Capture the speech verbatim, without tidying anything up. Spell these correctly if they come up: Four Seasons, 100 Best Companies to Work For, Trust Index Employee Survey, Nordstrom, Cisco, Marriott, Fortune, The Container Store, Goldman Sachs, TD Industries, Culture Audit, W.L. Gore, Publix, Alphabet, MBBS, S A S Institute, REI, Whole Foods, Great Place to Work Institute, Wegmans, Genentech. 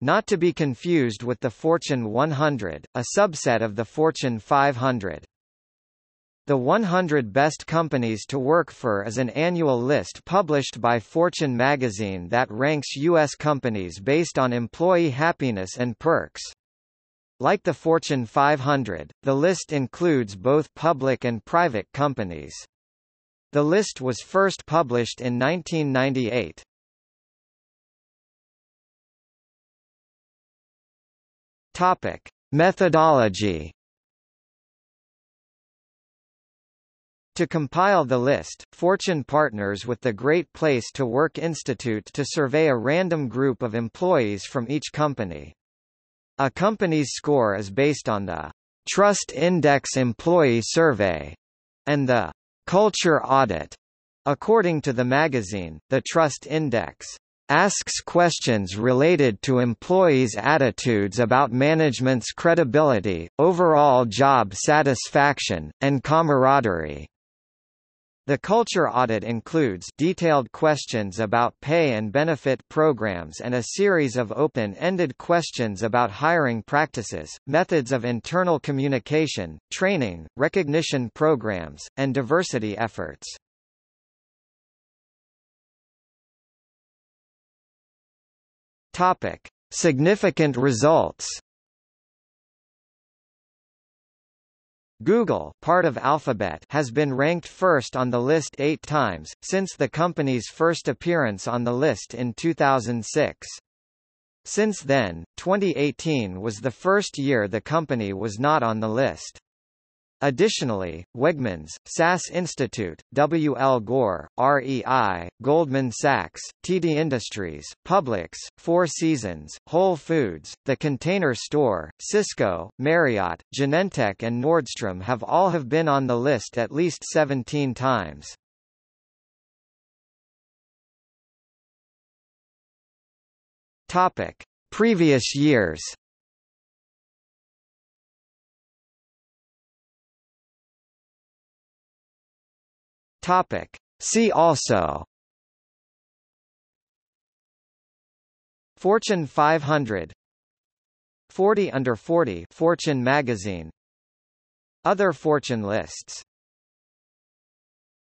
Not to be confused with the Fortune one hundred, a subset of the Fortune five hundred. The one hundred Best Companies to Work For is an annual list published by Fortune magazine that ranks U S companies based on employee happiness and perks. Like the Fortune five hundred, the list includes both public and private companies. The list was first published in nineteen ninety-eight. Topic: Methodology. To compile the list, Fortune partners with the Great Place to Work Institute to survey a random group of employees from each company. A company's score is based on the Trust Index Employee Survey and the Culture Audit. According to the magazine, the Trust Index asks questions related to employees' attitudes about management's credibility, overall job satisfaction, and camaraderie. The Culture Audit includes detailed questions about pay and benefit programs and a series of open-ended questions about hiring practices, methods of internal communication, training, recognition programs, and diversity efforts. Topic: Significant results. Google, part of Alphabet, has been ranked first on the list eight times since the company's first appearance on the list in two thousand six. Since then, twenty eighteen was the first year the company was not on the list. Additionally, Wegmans, S A S Institute, W L Gore, R E I, Goldman Sachs, T D Industries, Publix, Four Seasons, Whole Foods, The Container Store, Cisco, Marriott, Genentech and Nordstrom have all have been on the list at least seventeen times. Topic: Previous years. Topic. See also: Fortune five hundred, forty under forty Fortune magazine, Other Fortune lists.